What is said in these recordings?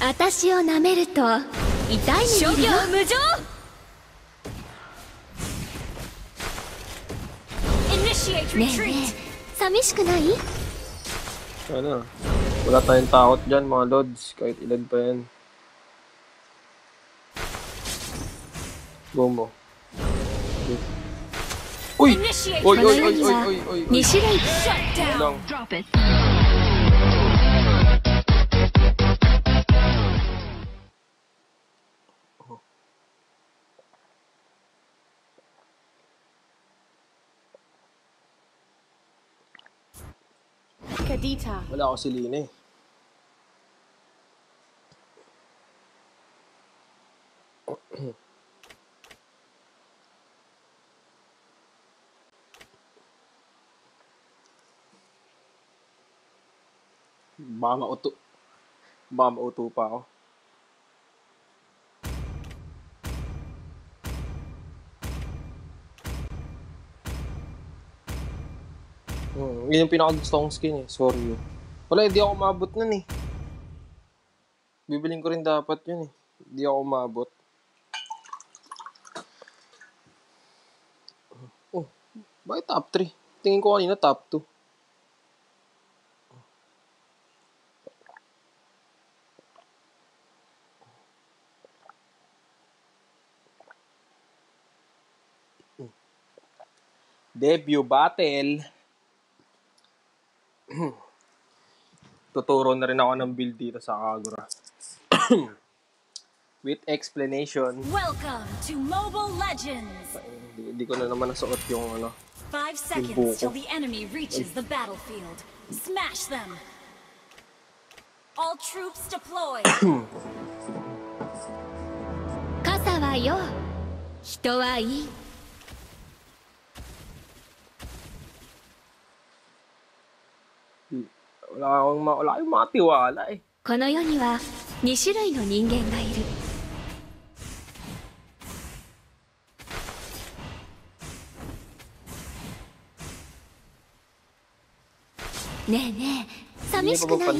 私を舐めると痛い目見るよ。無情。ねえねえ、寂しくない？Ano? Wala tayong takot dyan mga lods, kahit ilan pa yan. Bombo. Uy! Uy! Uy! Uy! Uy! Uy! Uy! Dita. Wala ako si Lina eh. Baka mauto pa ako. Yun yung pinaka-gusto kong skin eh. Sorry yun. Wala, hindi ako umabot nun eh. Bibiling ko rin dapat yun eh. Hindi ako umabot. Oh, bakit top 3? Tingin ko kanina top 2. Debut battle. Tuturo na rin ako ng build dito sa Kagura. With explanation. Welcome to Mobile Legends. Hindi ko na naman nasuot yung ano. 5 seconds till the enemy reaches the battlefield. Smash them. All troops deployed. Kasa wa yo. Hito wa ii. Wala akong matiwala eh. Kono yo ni wa 2種類の人間がいる。ねえねえ、寂しくない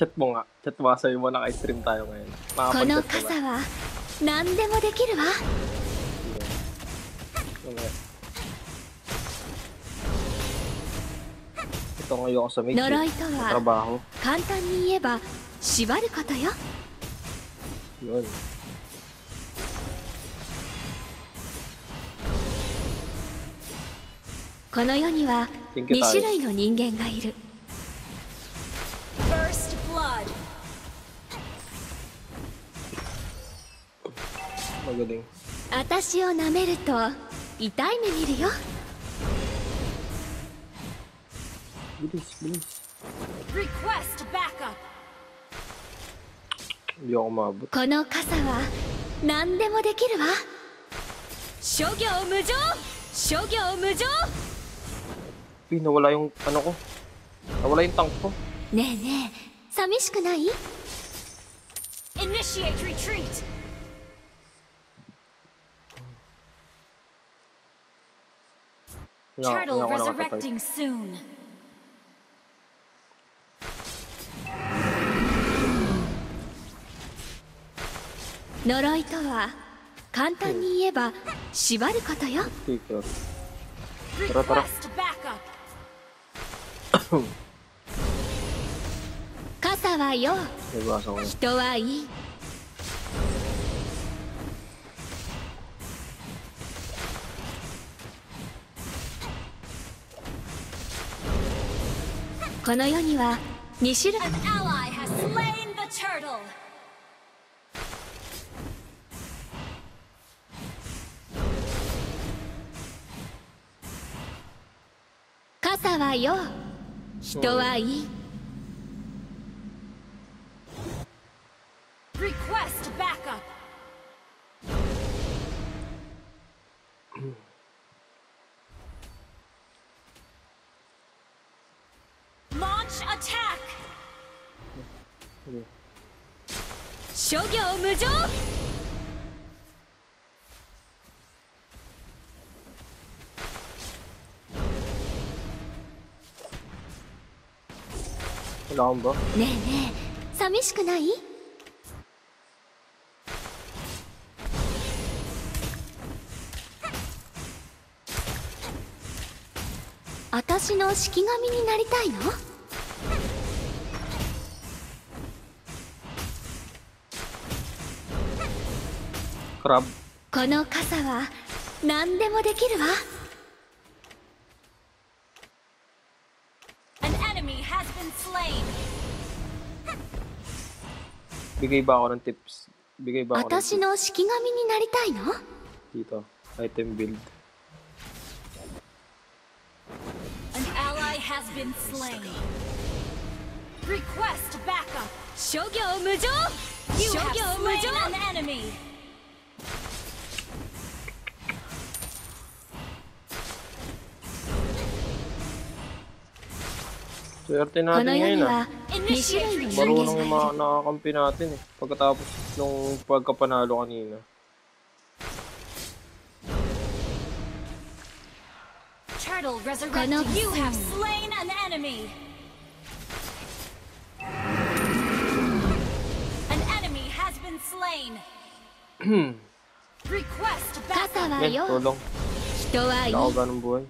？Chat mo nga sabi mo naka-stream tayo ngayon. Kono kasa wa nandemo dekiru wa. Ito ngayon ako sa midget, sa trabaho. Yun. Thank you tayo. First blood. Magaling. Atashi o nameru to, itai me miru yo. Bilis. Request backup. Hindi ako maabot. Kono kasa wa nandemo dekiru wa. Shougyou mujou! Shougyou mujou! Nawala yung ano ko. Nawala yung tank ko. Nee nee, samishiku nai? Initiate retreat. Turtle resurrecting soon. Noroi to wa kantan ni ieba shibaru koto yo. Request backup. Kasa wa yo. Hito wa ii. Kono yo ni wa 2種類. An ally has slain the turtle. Kasa wa yo. Hito wa ii. Request backup. Launch attack. Shougyou mujou. なんだ。ねえねえ、寂しくない？私の式神になりたいの？クラブ。この傘は何でもできるわ。Bigay ba ako ng tips? Bigay ba ako ng tips? Atashi no shikigami ni naritai no? Dito, item build. An ally has been slain. Request backup. Shogyo Mujo? You have slain an enemy. Swerte natin ngayon ah. Marunong yung mga nakakampi natin eh. Pagkatapos nung pagkapanalo kanina. Turtle resurrected. You have slain an enemy. An enemy has been slain. Request battle. Yes, tulong. Laoban ng buhay.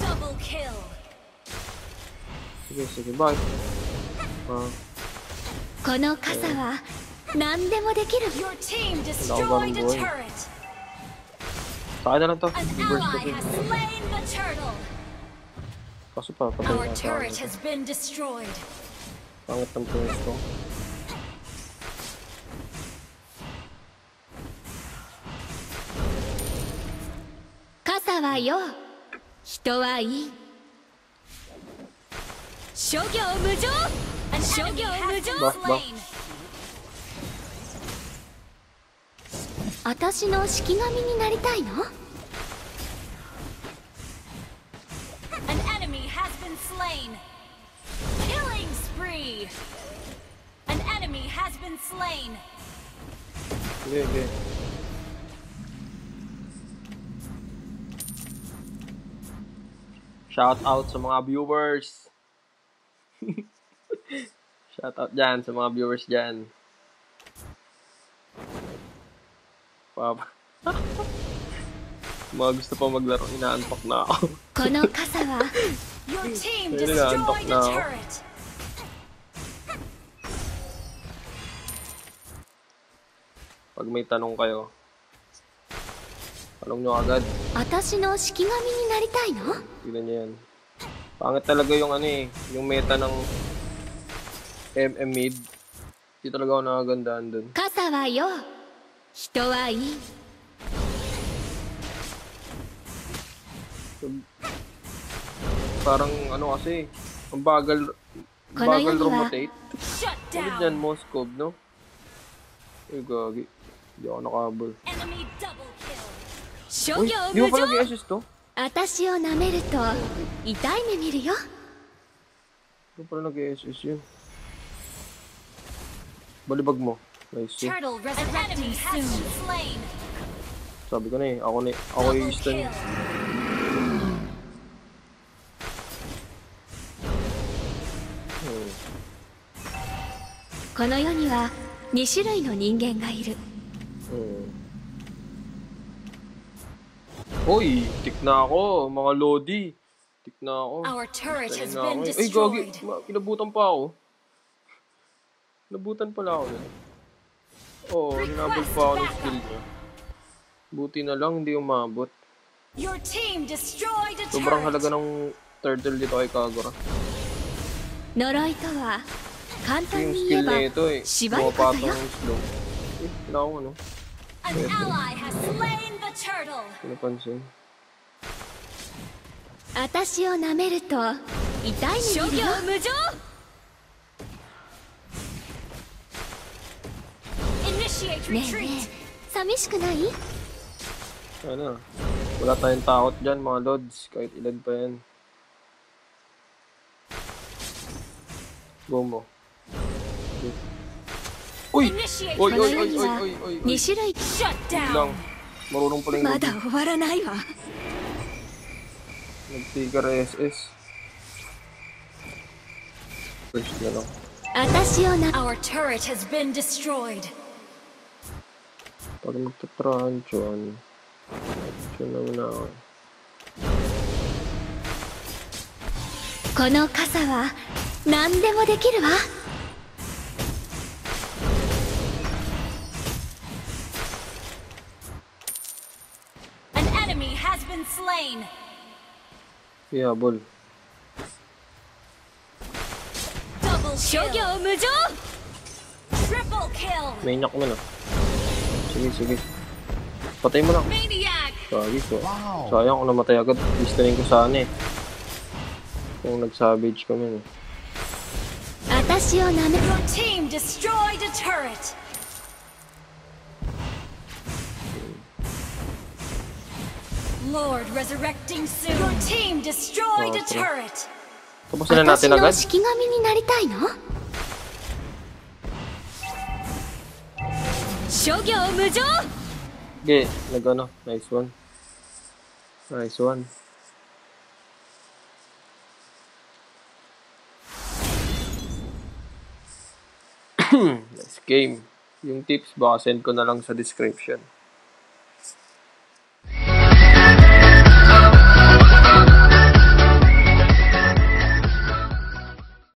Double kill. Sige, sige, bye. Kono kasa wa nandemo dekiru. Your team destroyed a turret. Tayo na lang to. Kaso pa, patay na. Our turret has been destroyed. Pangit ng turret ko. Kasa wa yo, hito wa ii. Shogyo Mujo! An enemy has been slain! Atashi no shikigami ni naritai no? An enemy has been slain! Killing spree! An enemy has been slain! Okay. Shout out sa mga viewers! Shoutout dyan sa mga viewers dyan. Papa. Mga gusto pa maglaro, inaantok na ako. Kono kasa wa your team destroyed a turret. Pag may tanong kayo, tanong nyo agad. Atashi no shikigami ni naritai no? Tignan nyo yan. Pangit talaga yung ano eh, yung meta ng MM mid. Hindi talaga ako nakagandaan dun. Kasa wa yo, hito wa ii. Parang ano kasi, ang bagal rotate. Ano dyan, Moscov, no? Ay gagi, hindi ako nakabal. Uy, di mo pa nag-assist to? Atashi o nameru to, itai me miru yo. Ano pala nag-SS yun? Balibag mo. Nice. Sabi ko na eh, ako yung stun. Kono yo ni wa, 2 shurui no ningen ga iru. Hoy, tik na ako, mga lodi. Tik na ako. Our turret has been destroyed. Ay, gagi. Kinabutan pa ako. Nabutan pala ako. Oo, hinabot pa ako ng skill niya. Buti na lang, hindi umabot. Sobrang halaga ng turtle dito kay Kagura. Yung skill na ito eh. Mapapatong ng slow. Eh, wala akong ano. An ally has slain the turtle. Pinapansin. Atashi o nameru to, itai ni shogyo mujo. Initiate retreat. Samishiku nai? Ano? Wala tayong takot dyan mga lods, kahit ilan pa yan. Bombo. Uy! Uy! Uy! Uy! Uy! Uy! Uy! Shut down! Marunong pala yung logi. Nag-tigar SS. Our turret has been destroyed. Pag magtatraan dyan, dyan na muna ako. Kono kasa wa nandemo dekiru wa. An enemy has been slain. Yeah, bull. Double kill. Triple kill. May knock mo na. Sige, sige. Patay mo na. Sorry ko. Sayang ko namatay agad. Listanin ko saan eh. Kung nag-savage kami eh. Your team destroyed a turret. Lord resurrecting soon. Your team destroyed a turret. Tapusin na natin agad. Okay, nag-ano. Nice one. Nice one. Nice game. Yung tips baka send ko na lang sa description.